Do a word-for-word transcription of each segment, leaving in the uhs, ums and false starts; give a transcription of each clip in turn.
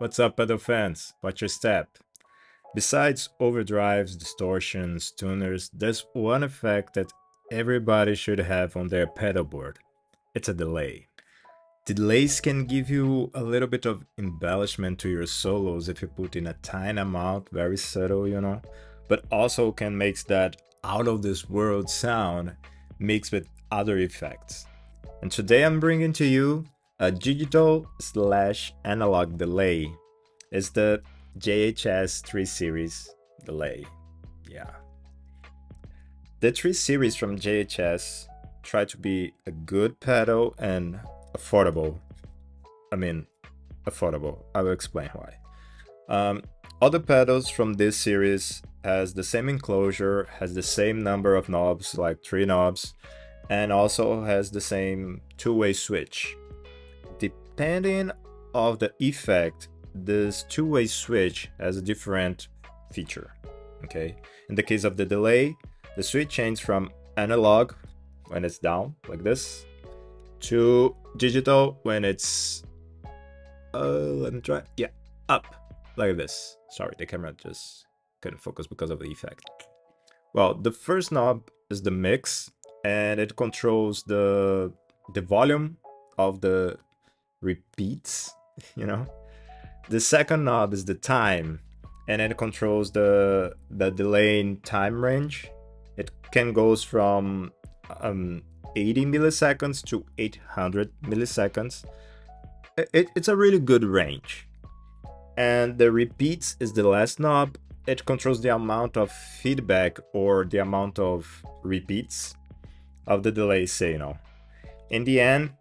What's up, pedal fans? Watch your step. Besides overdrives, distortions, tuners, there's one effect that everybody should have on their pedal board. It's a delay. Delays can give you a little bit of embellishment to your solos if you put in a tiny amount, very subtle, you know, but also can make that out of this world sound mixed with other effects. And today I'm bringing to you a digital slash analog delay. It's the J H S three series delay. Yeah. The three series from J H S try to be a good pedal and affordable. I mean, affordable. I will explain why. Um, other pedals from this series has the same enclosure, has the same number of knobs, like three knobs, and also has the same two-way switch. Depending on the effect, this two-way switch has a different feature, okay? In the case of the delay, the switch changes from analog when it's down, like this, to digital when it's uh let me try yeah up, like this. Sorry, the camera just couldn't focus because of the effect. Well, the first knob is the mix, and it controls the the volume of the repeats, you know. The second knob is the time, and it controls the the delay in time range. It can goes from um eighty milliseconds to eight hundred milliseconds. It, it, it's a really good range. And the repeats is the last knob. It controls the amount of feedback or the amount of repeats of the delay signal. In the end,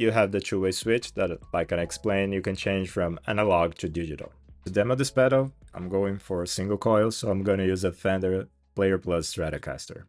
you have the two-way switch that, like I explained, you can change from analog to digital. To demo this pedal, I'm going for a single coil, so I'm going to use a Fender Player Plus Stratocaster.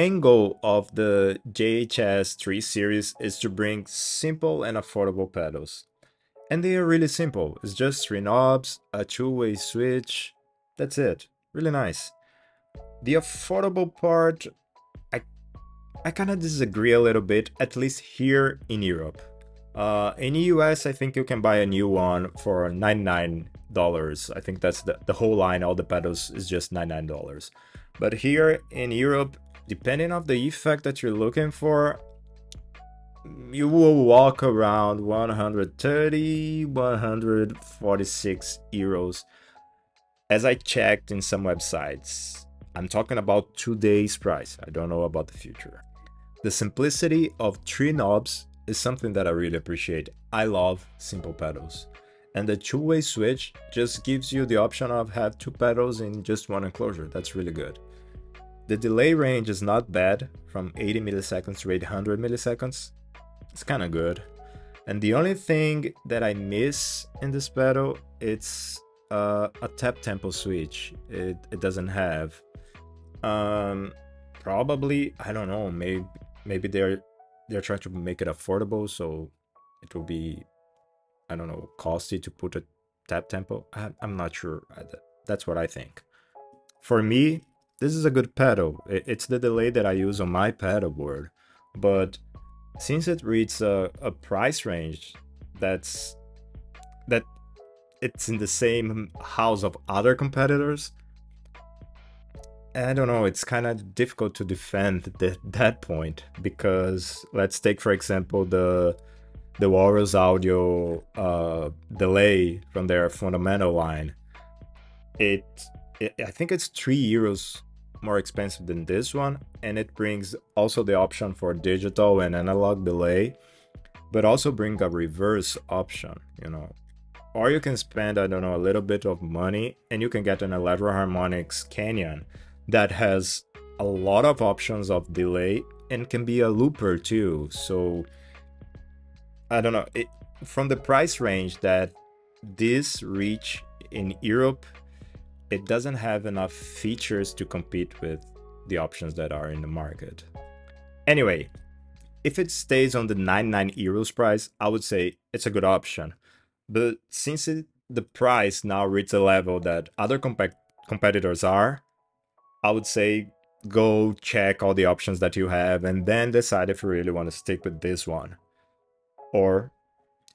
The main goal of the J H S three series is to bring simple and affordable pedals. And they are really simple, it's just three knobs, a two-way switch, that's it, really nice. The affordable part, I, I kinda disagree a little bit, at least here in Europe. Uh, in the U S I think you can buy a new one for ninety-nine dollars, I think that's the, the whole line, all the pedals is just ninety-nine dollars. But here in Europe, depending on the effect that you're looking for, you will walk around one hundred thirty, one hundred forty-six euros. As I checked in some websites, I'm talking about today's price. I don't know about the future. The simplicity of three knobs is something that I really appreciate. I love simple pedals. And the two-way switch just gives you the option of have two pedals in just one enclosure. That's really good. The delay range is not bad, from eighty milliseconds to eight hundred milliseconds, it's kinda good. And the only thing that I miss in this pedal, it's uh, a tap tempo switch, it, it doesn't have. Um, probably, I don't know, maybe maybe they're, they're trying to make it affordable, so it will be, I don't know, costly to put a tap tempo, I, I'm not sure, that's what I think. For me, this is a good pedal, it's the delay that I use on my pedal board, but since it reads a, a price range that's that it's in the same house of other competitors, I don't know, it's kind of difficult to defend the, that point, because let's take for example the, the Walrus Audio uh, delay from their fundamental line. It, it I think it's three euros more expensive than this one, and it brings also the option for digital and analog delay, but also bring a reverse option, you know, or you can spend, I don't know, a little bit of money and you can get an Electro Harmonix Canyon that has a lot of options of delay and can be a looper too. So I don't know, it, from the price range that this reach in Europe, it doesn't have enough features to compete with the options that are in the market. Anyway, if it stays on the ninety-nine euros price, I would say it's a good option. But since it, the price now reaches a level that other comp- competitors are, I would say go check all the options that you have and then decide if you really want to stick with this one, or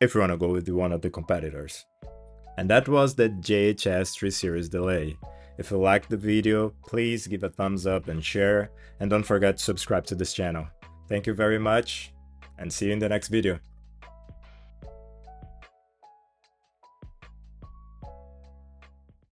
if you want to go with one of the competitors. And that was the J H S three series delay. If you liked the video, please give a thumbs up and share, and don't forget to subscribe to this channel. Thank you very much, and see you in the next video.